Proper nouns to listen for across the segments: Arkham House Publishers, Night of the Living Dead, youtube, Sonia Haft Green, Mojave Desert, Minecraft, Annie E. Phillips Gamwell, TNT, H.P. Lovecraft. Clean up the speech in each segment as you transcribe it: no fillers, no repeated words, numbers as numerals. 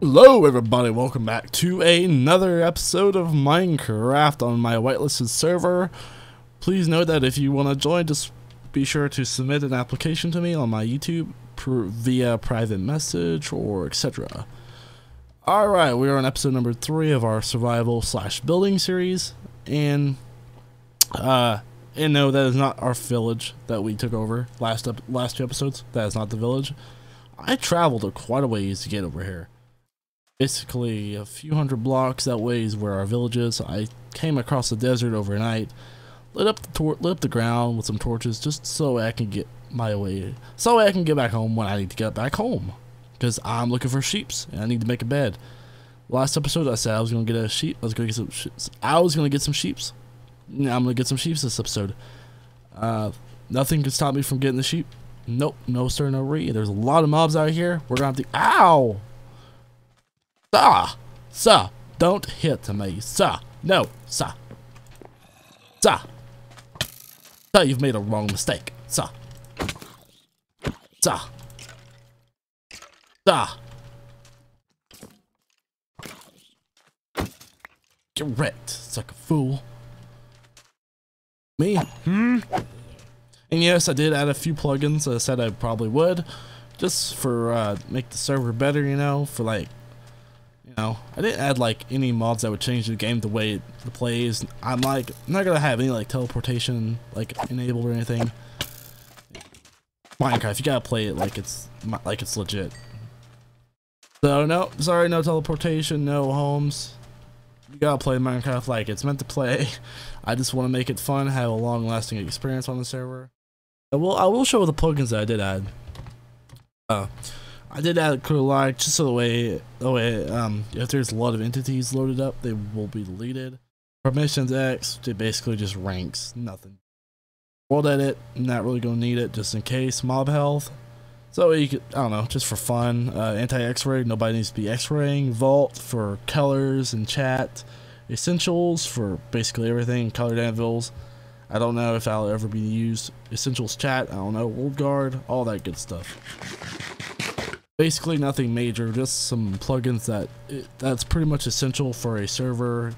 Hello everybody, welcome back to another episode of Minecraft on my whitelisted server. Please note that if you want to join, just be sure to submit an application to me on my YouTube via private message or etc. Alright, we are on episode number 3 of our survival / building series, and no, that is not our village that we took over last two episodes. That is not the village. I traveled quite a ways to get over here. Basically a few hundred blocks that way is where our village is. I came across the desert overnight, lit up the ground with some torches just so I can get my way, so I can get back home when I need to get back home, because I'm looking for sheeps and I need to make a bed. Last episode I said I was gonna get a sheep. I was gonna get some sheeps. Now I'm gonna get some sheeps this episode. Nothing can stop me from getting the sheep. Nope, no sir, no re. There's a lot of mobs out here. We're gonna have to. Ow! Sir, don't hit me, sir. No, sir. Sir. Sir, you've made a wrong mistake, sir. Sir. Sir. Get wrecked, sucker fool. Me? Hmm? And yes, I did add a few plugins. I said I probably would. Just for, make the server better, you know, for like. No, I didn't add like any mods that would change the game the way it plays. I'm like not gonna have any like teleportation like enabled or anything. Minecraft, you gotta play it like it's legit. So no, sorry, no teleportation, no homes. You gotta play Minecraft like it's meant to play. I just want to make it fun, have a long-lasting experience on the server. I will show the plugins that I did add. I did add a clear line just so the way if there's a lot of entities loaded up, they will be deleted. Permissions X, it basically just ranks nothing. World edit, not really gonna need it, just in case. Mob health, so you could, I don't know, just for fun. Anti-X-ray, nobody needs to be X-raying. Vault for colors and chat. Essentials for basically everything. Colored anvils. I don't know if I'll ever be used. Essentials chat, I don't know. Old guard, all that good stuff. Basically nothing major, just some plugins that's pretty much essential for a server.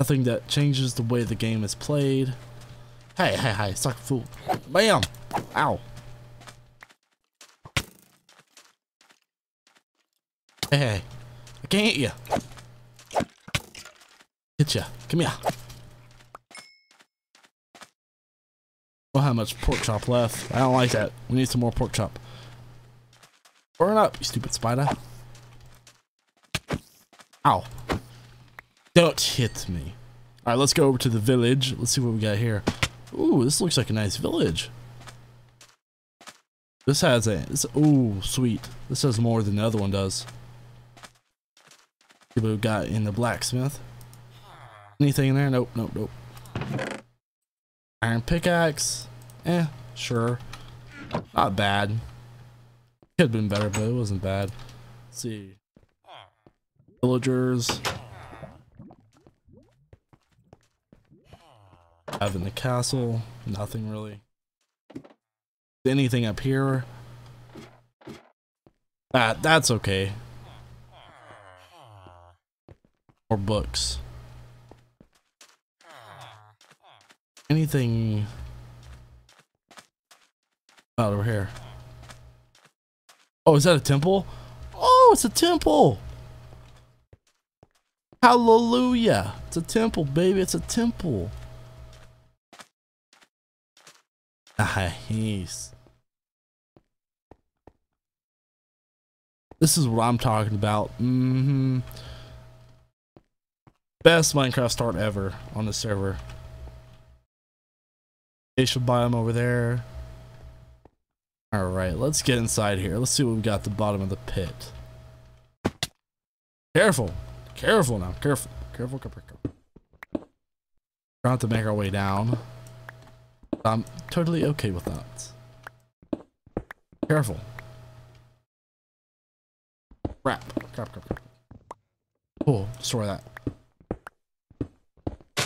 Nothing that changes the way the game is played. Hey, hey, hey, suck fool. Bam! Ow. Hey, hey. I can't hit you. Hit ya. Come here. Well, how much pork chop left? I don't like that. We need some more pork chop. Burn up, you stupid spider. Ow. Don't hit me. Alright, let's go over to the village. Let's see what we got here. Ooh, this looks like a nice village. This has a... ooh, sweet. This has more than the other one does. See what we got in the blacksmith. Anything in there? Nope, nope, nope. Iron pickaxe. Eh, sure. Not bad. Could have been better, but it wasn't bad. Let's see. Villagers. Having the castle. Nothing really. Anything up here? That's okay. More books. Anything out over here? Oh, is that a temple? Oh, it's a temple! Hallelujah! It's a temple, baby. It's a temple. Nice. This is what I'm talking about. Mm-hmm. Best Minecraft start ever on the server. They should buy them over there. Alright, let's get inside here. Let's see what we got at the bottom of the pit. Careful! Careful now. Careful. Careful, careful, careful. We're going to make our way down. I'm totally okay with that. Careful. Crap. Crap, crap, crap. Cool. Destroy that.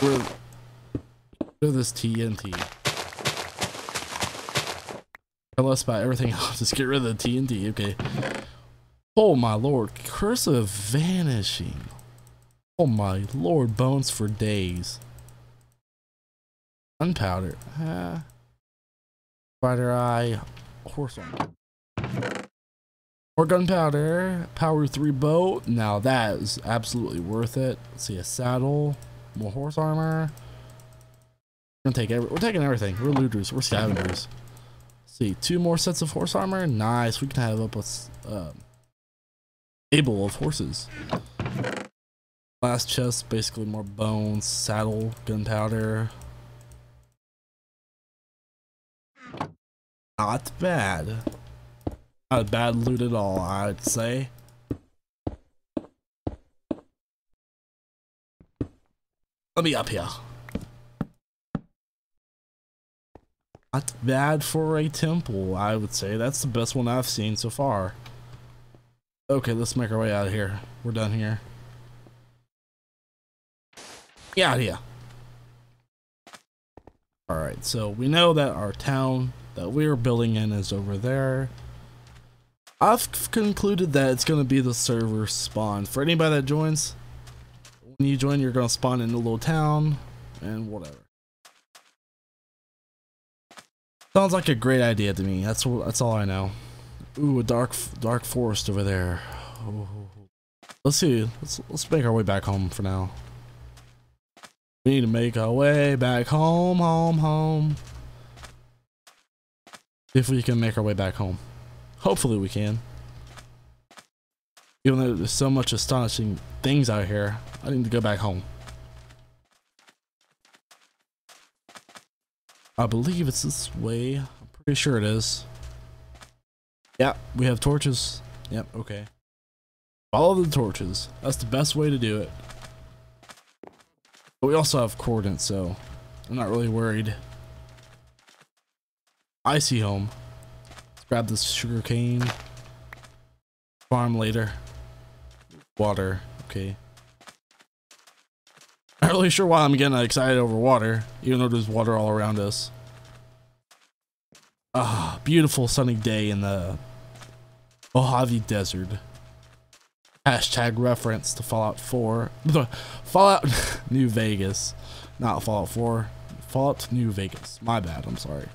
We're doing this TNT. Tell us about everything else. Just get rid of the TNT, okay. Oh my lord, curse of vanishing. Oh my lord, bones for days. Gunpowder. Spider eye. Horse on. More gunpowder. Power 3 bow. Now that is absolutely worth it. Let's see, a saddle. More horse armor. We're gonna take we're taking everything. We're looters. We're scavengers. Let's see, 2 more sets of horse armor. Nice. We can have up a table of horses. Last chest, basically more bones, saddle, gunpowder. Not bad. Not a bad loot at all, I'd say. Let me up here. Not bad for a temple, I would say. That's the best one I've seen so far. Okay, let's make our way out of here. We're done here. Get out of here. Alright, so we know that our town that we're building in is over there. I've concluded that it's going to be the server spawn. For anybody that joins, when you join, you're going to spawn in a little town and whatever. Sounds like a great idea to me. That's all I know. Ooh, a dark forest over there. Oh. Let's see. Let's make our way back home for now. We need to make our way back home, home. If we can make our way back home. Hopefully we can. Even though there's so much astonishing things out here, I need to go back home. I believe it's this way. I'm pretty sure it is. Yep, we have torches. Yep, okay. Follow the torches. That's the best way to do it. But we also have coordinates, so I'm not really worried. I see home. Let's grab this sugar cane. Farm later. Water. Okay. Not really sure why I'm getting excited over water, even though there's water all around us. Ah, beautiful sunny day in the Mojave Desert. Hashtag reference to Fallout 4. Fallout New Vegas. Not Fallout 4. Fallout New Vegas. My bad. I'm sorry.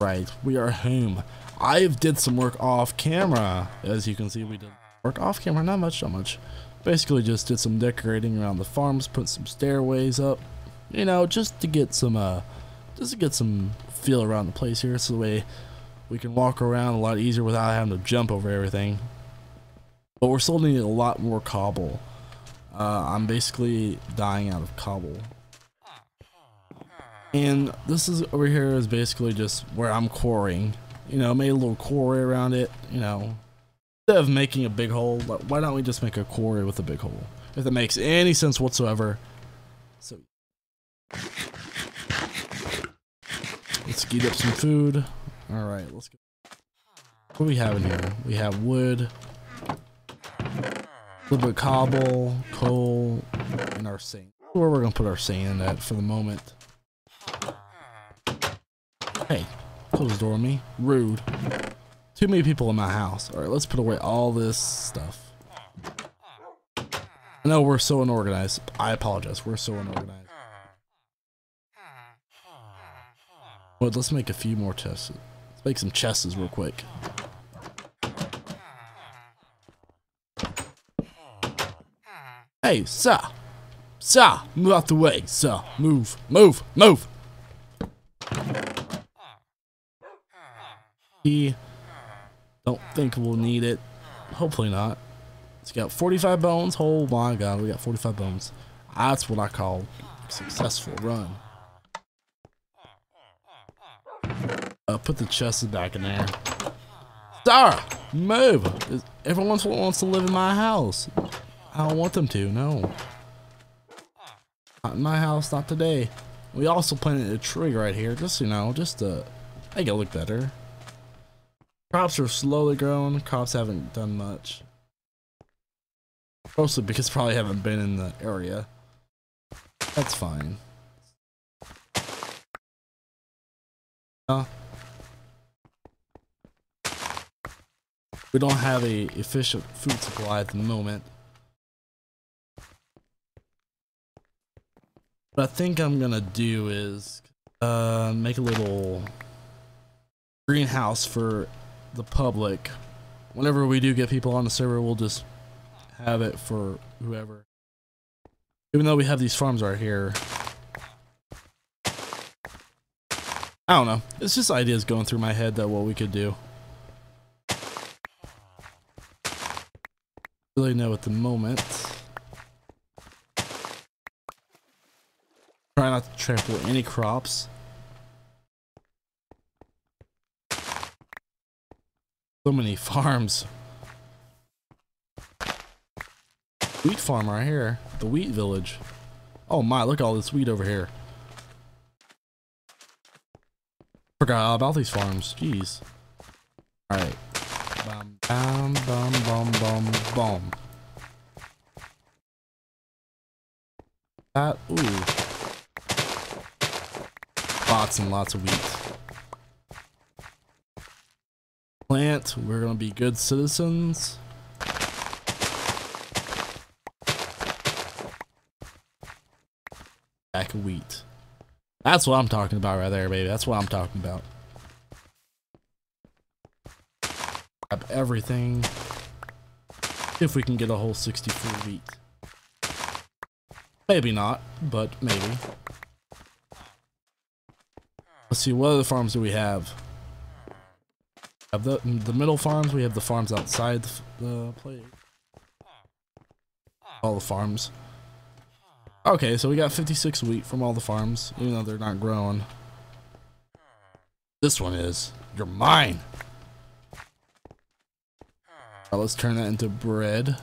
Right, we are home. I've did some work off camera. As you can see, we did work off camera, not much. Basically just did some decorating around the farms, put some stairways up, you know, just to get some feel around the place here, so the way we can walk around a lot easier without having to jump over everything. But we're still needing a lot more cobble. I'm basically dying out of cobble. And this is over here is basically just where I'm quarrying. You know, made a little quarry around it, you know. Instead of making a big hole, why don't we just make a quarry with a big hole? If that makes any sense whatsoever. So let's get up some food. Alright, let's go. What do we have in here? We have wood, a little bit of cobble, coal, and our sand. Where we're gonna put our sand at for the moment. Hey, close the door on me. Rude. Too many people in my house. Alright, let's put away all this stuff. I know we're so unorganized. I apologize. We're so unorganized. But let's make a few more chests. Let's make some chests real quick. Hey, sir. Sir, move out the way. Sir, move. Move. Move. Don't think we'll need it. Hopefully not. It's got 45 bones. Oh my god, we got 45 bones. That's what I call a successful run. Put the chests back in there. Star, move! Everyone wants to live in my house. I don't want them to. No. Not in my house. Not today. We also planted a tree right here, just you know, just to make it look better. Crops are slowly growing. Crops haven't done much. Mostly because I probably haven't been in the area. That's fine. We don't have a efficient food supply at the moment. What I think I'm gonna do is make a little greenhouse for the public. Whenever we do get people on the server, we'll just have it for whoever. Even though we have these farms right here. I don't know. It's just ideas going through my head that what we could do. Really know at the moment. Try not to trample any crops. So many farms. Wheat farm right here. The wheat village. Oh my, look at all this wheat over here. Forgot all about these farms. Jeez. Alright. Bum, bum, bum, bum, bum, bum. That, ooh. Lots and lots of wheat. Plant. We're gonna be good citizens. Back of wheat. That's what I'm talking about right there, baby. That's what I'm talking about. Grab everything. If we can get a whole 64 wheat. Maybe not, but maybe. Let's see, what other farms do we have? We have the middle farms. We have the farms outside the place. All the farms. Okay, so we got 56 wheat from all the farms, even though they're not grown. This one is. You're mine! Well, let's turn that into bread.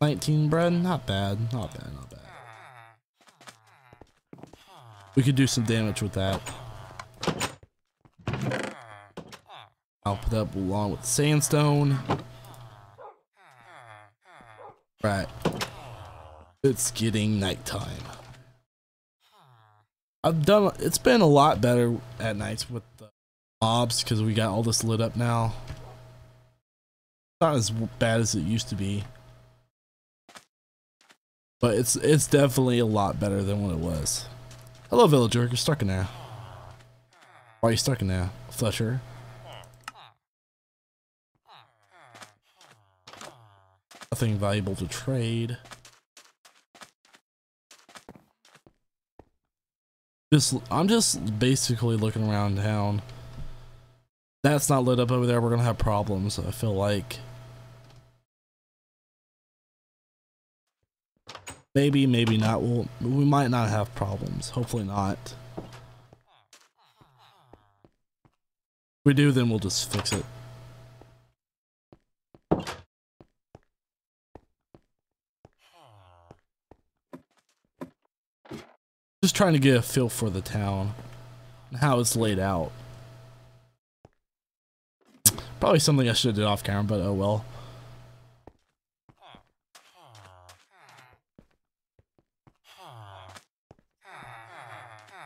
19 bread? Not bad. Not bad, not bad. We could do some damage with that. I'll put that along with sandstone. Right. It's getting nighttime. It's been a lot better at nights with the mobs because we got all this lit up now. Not as bad as it used to be, but it's definitely a lot better than what it was. Hello, villager. You're stuck in there. Why are you stuck in there, Fletcher? Nothing valuable to trade. I'm just basically looking around town. That's not lit up over there. We're gonna have problems, I feel like. Maybe, maybe not. Well, we might not have problems. Hopefully not. If we do, then we'll just fix it. Just trying to get a feel for the town and how it's laid out. Probably something I should have did off camera, but oh well.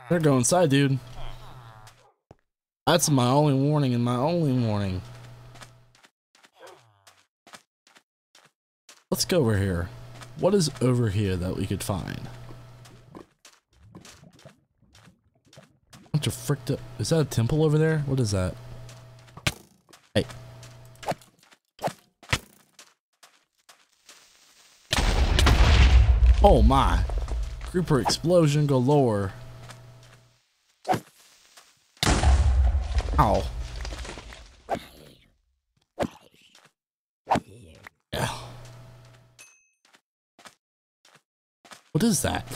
They're going inside, dude. That's my only warning and my only warning. Let's go over here. What is over here that we could find? Fricked up. Is that a temple over there? What is that? Hey. Oh my. Creeper explosion galore. Ow. Yeah. What is that?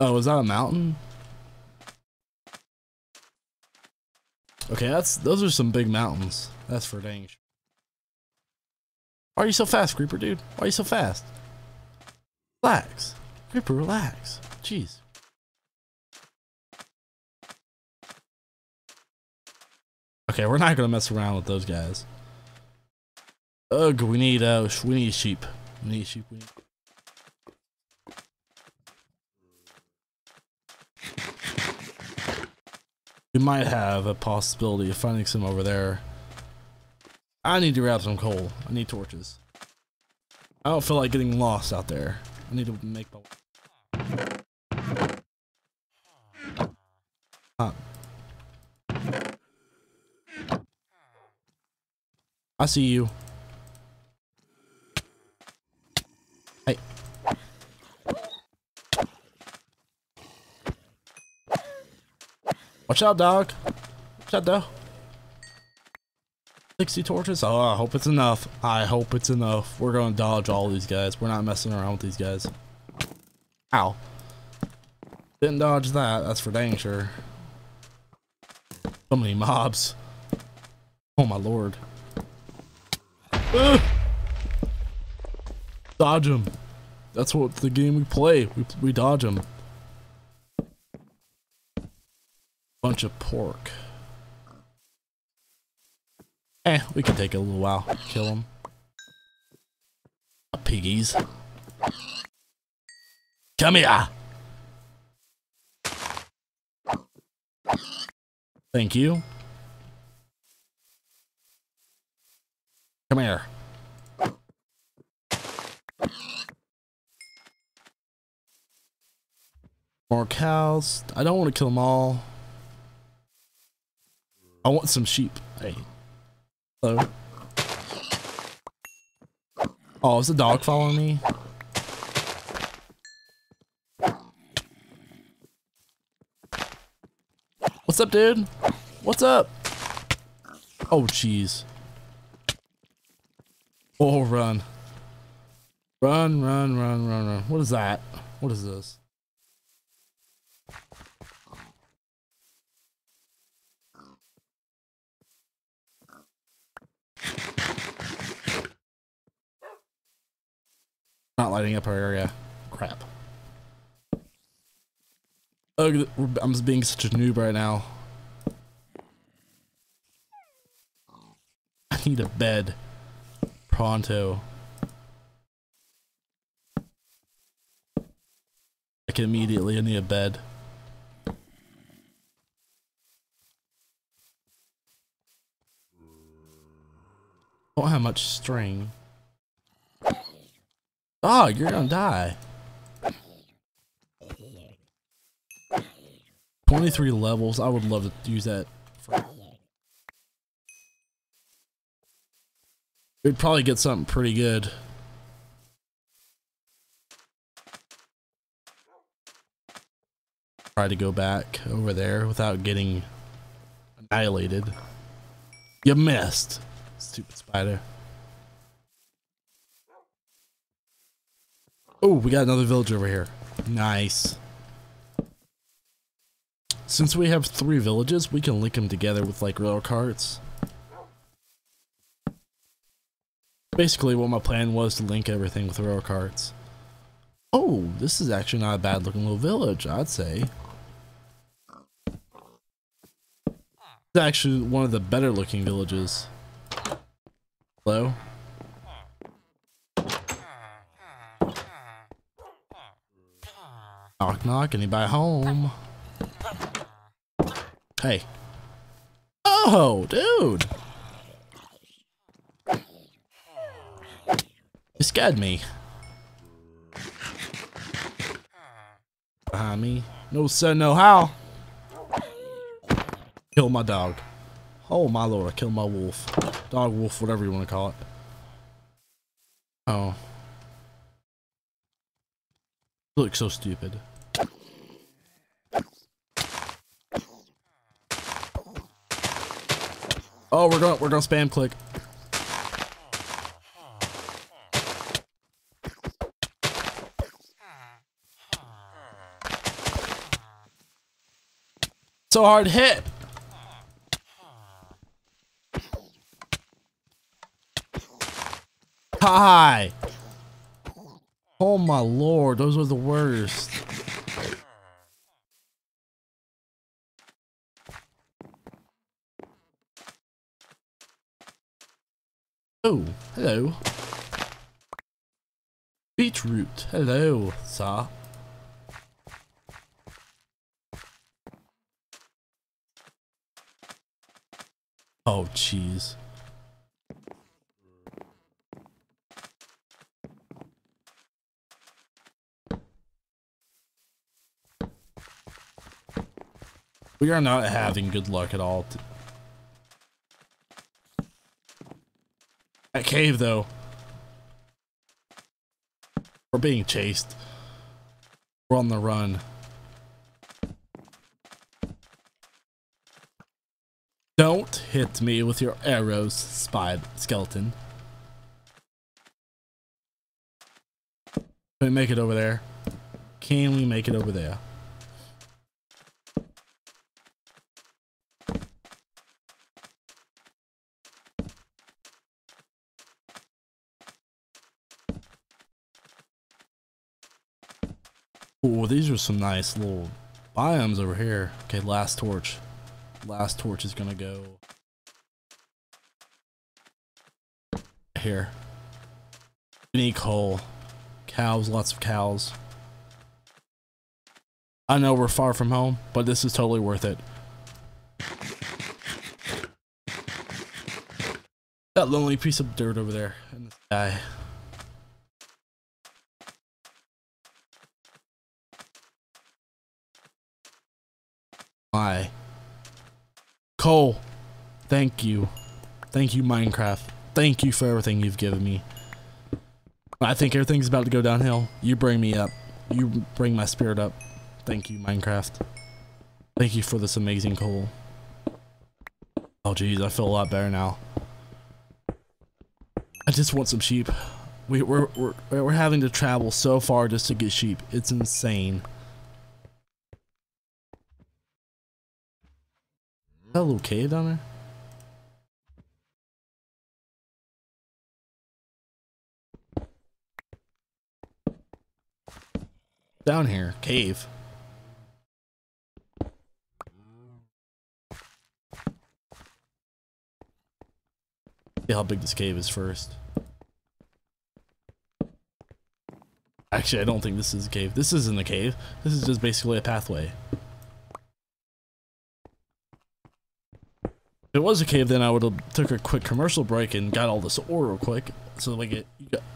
Oh, is that a mountain? Okay, those are some big mountains. That's for dang sure. Why are you so fast, Creeper, dude? Why are you so fast? Relax. Creeper, relax. Jeez. Okay, we're not gonna mess around with those guys. Ugh, we need sheep. We need sheep. We might have a possibility of finding some over there. I need to grab some coal. I need torches. I don't feel like getting lost out there. I need to make my way. I see you. Hey. Watch out, dog. Watch out, though. 60 torches. Oh, I hope it's enough. I hope it's enough. We're going to dodge all these guys. We're not messing around with these guys. Ow. Didn't dodge that. That's for dang sure. So many mobs. Oh, my lord. Ugh. Dodge them. That's what the game we play. We dodge them. Bunch of pork. Eh, we can take a little while. Kill them. Piggies. Come here! Thank you. Come here. More cows. I don't want to kill them all. I want some sheep. Hey. Hello. Oh, is the dog following me? What's up, dude? What's up? Oh, jeez. Oh, run. Run. What is that? What is this? Not lighting up our area. Crap. Ugh, I'm just being such a noob right now. I need a bed. Pronto. Like immediately, I need a bed. Don't have much string. Oh, you're gonna die. 23 levels. I would love to use that. We'd probably get something pretty good. Try to go back over there without getting annihilated. You missed, stupid spider. Oh, we got another village over here. Nice. Since we have 3 villages, we can link them together with like rail carts. Basically, what my plan was to link everything with rail carts. Oh, this is actually not a bad looking little village, I'd say. It's actually one of the better looking villages. Hello? Knock, knock, anybody home? Hey. Oh, dude! You scared me. Behind me. No sir, no how. Kill my dog. Oh my lord, I killed my wolf. Dog, wolf, whatever you want to call it. Oh. You look so stupid. Oh, we're gonna spam click. So hard hit. Hi. Oh my lord, those were the worst. Oh, hello. Beetroot, hello, sir. Oh, jeez. We are not having good luck at all. That cave, though. We're being chased. We're on the run. Don't hit me with your arrows, spy skeleton. Can we make it over there? Can we make it over there? Oh, these are some nice little biomes over here. Okay, last torch. Last torch is gonna go here. We need coal. Cows, lots of cows. I know we're far from home, but this is totally worth it. That lonely piece of dirt over there in the sky. My coal, thank you Minecraft, thank you for everything you've given me. I think everything's about to go downhill. You bring me up, you bring my spirit up. Thank you Minecraft, thank you for this amazing coal. Oh geez, I feel a lot better now. I just want some sheep. We're having to travel so far just to get sheep. It's insane. Is that a little cave down there? Down here, cave. See how big this cave is first. Actually, I don't think this is a cave. This isn't a cave. This is just basically a pathway. If it was a cave, then I would have took a quick commercial break and got all this ore real quick, so that we get,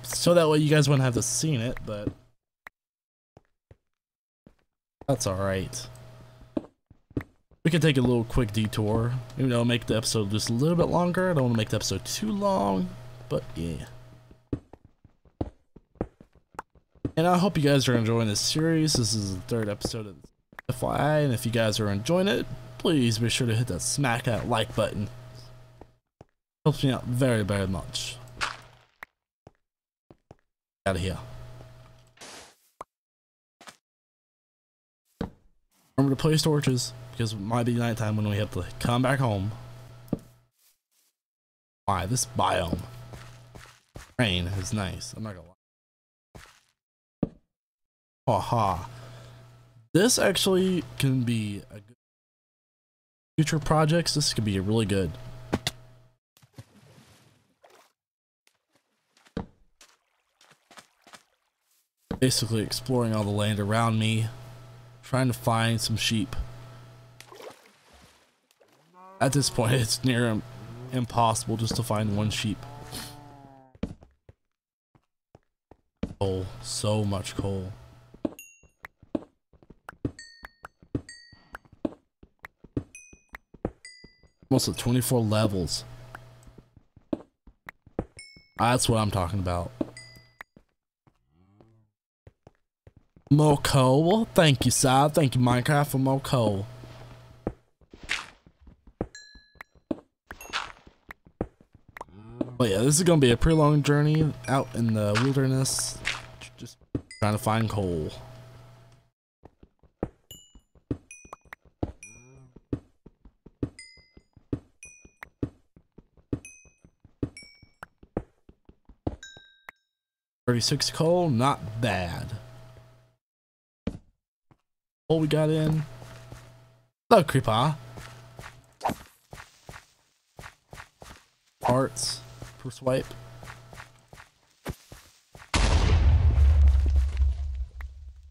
so that way you guys wouldn't have to seen it. But that's all right. We can take a little quick detour, even though I'll make the episode just a little bit longer. I don't want to make the episode too long, but yeah. And I hope you guys are enjoying this series. This is the third episode of FYI, and if you guys are enjoying it, please be sure to hit that smack that like button. Helps me out very, very much. Out of here. Remember to place torches, because it might be nighttime when we have to come back home. Alright, this biome. Rain is nice, I'm not gonna lie. Aha. This actually can be a good future projects, this could be really good. Basically exploring all the land around me, trying to find some sheep. At this point, it's near impossible just to find one sheep. Coal, so much coal. Almost at 24 levels. That's what I'm talking about. More coal. Thank you, sir. Thank you, Minecraft, for more coal. But yeah, this is going to be a pretty long journey out in the wilderness. Just trying to find coal. Six coal, not bad. All we got in. Hello, creeper. Parts per swipe.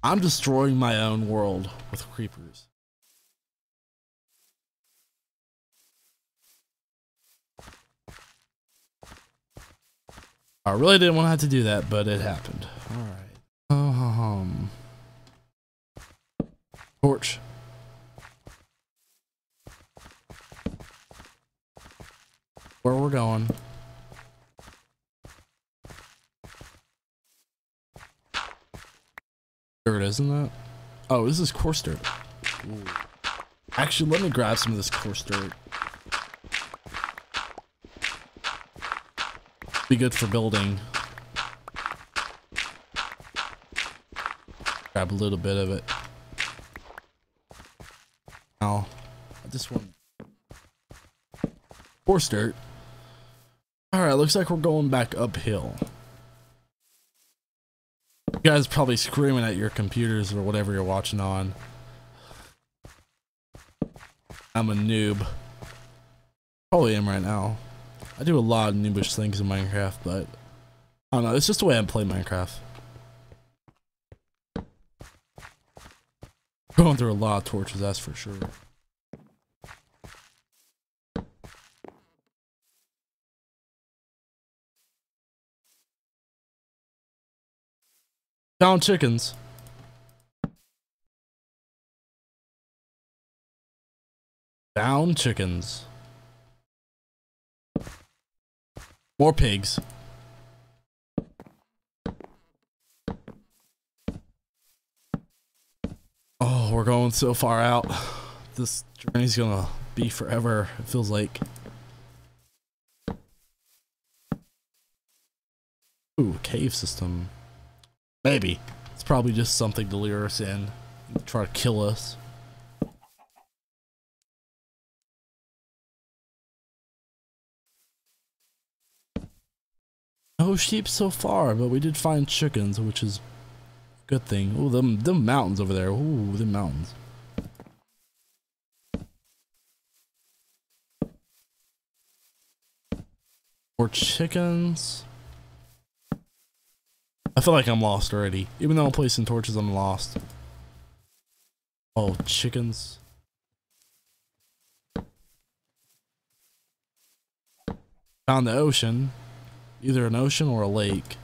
I'm destroying my own world with creepers. I really didn't want to have to do that, but it happened. All right. Torch. Where we're going. Dirt, isn't that? Oh, this is coarse dirt. Ooh. Actually, let me grab some of this coarse dirt. Be good for building. Grab a little bit of it. Now, I just want coarse dirt. Alright, looks like we're going back uphill. You guys probably screaming at your computers or whatever you're watching on. I'm a noob. Probably am right now. I do a lot of noobish things in Minecraft, but I don't know, it's just the way I play Minecraft. Going through a lot of torches, that's for sure. Found chickens. Found chickens. More pigs. Oh, we're going so far out. This journey's gonna be forever, it feels like. Ooh, cave system. Maybe. It's probably just something to lure us in and try to kill us. No sheep so far, but we did find chickens, which is a good thing. Oh, them mountains over there. Ooh, them mountains. More chickens. I feel like I'm lost already. Even though I'm placing torches, I'm lost. Oh, chickens. Found the ocean. Either an ocean or a lake.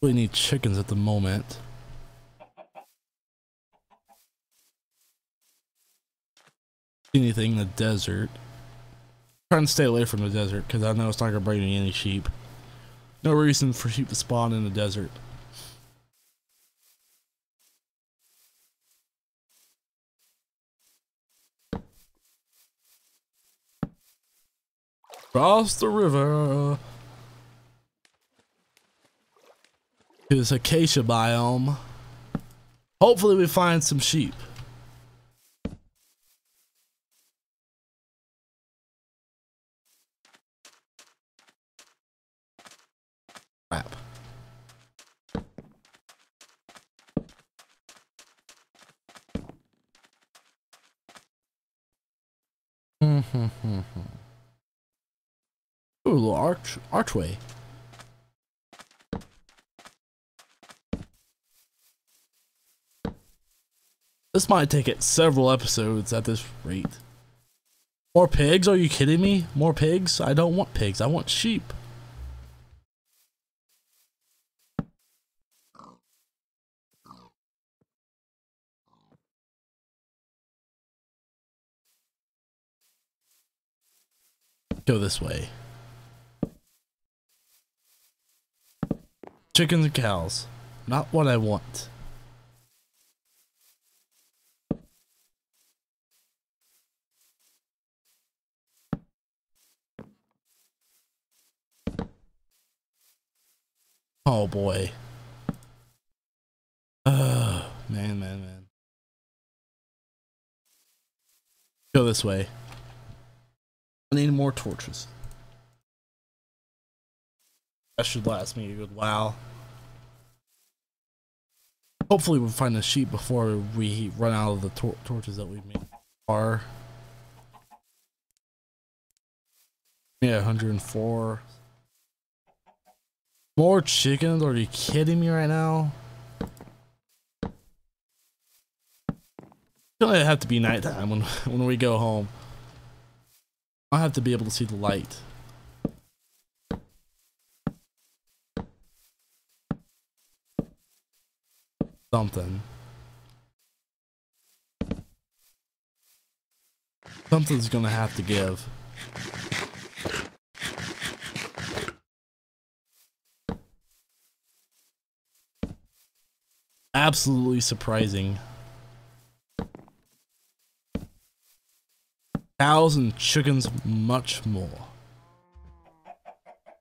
We need chickens at the moment. Anything in the desert. I'm trying to stay away from the desert because I know it's not going to bring me any sheep. No reason for sheep to spawn in the desert. Cross the river. This acacia biome. Hopefully we find some sheep. Crap. Ooh, a little archway. This might take it several episodes at this rate. More pigs? Are you kidding me? More pigs? I don't want pigs. I want sheep. Go this way. Chickens and cows. Not what I want. Oh boy. Man. Go this way. I need more torches. That should last me a good while. Hopefully we'll find a sheep before we run out of the torches that we made. Are yeah, 104 more chickens. Are you kidding me right now? It's gonna have to be nighttime when we go home. I'll have to be able to see the light. Something's gonna have to give. Absolutely surprising. Cows and chickens, much more.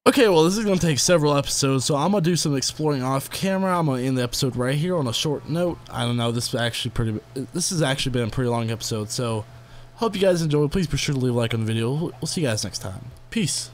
Okay, well, this is going to take several episodes, so I'm going to do some exploring off camera. I'm going to end the episode right here on a short note. I don't know, this has actually been a pretty long episode, so hope you guys enjoyed. Please be sure to leave a like on the video. We'll see you guys next time. Peace.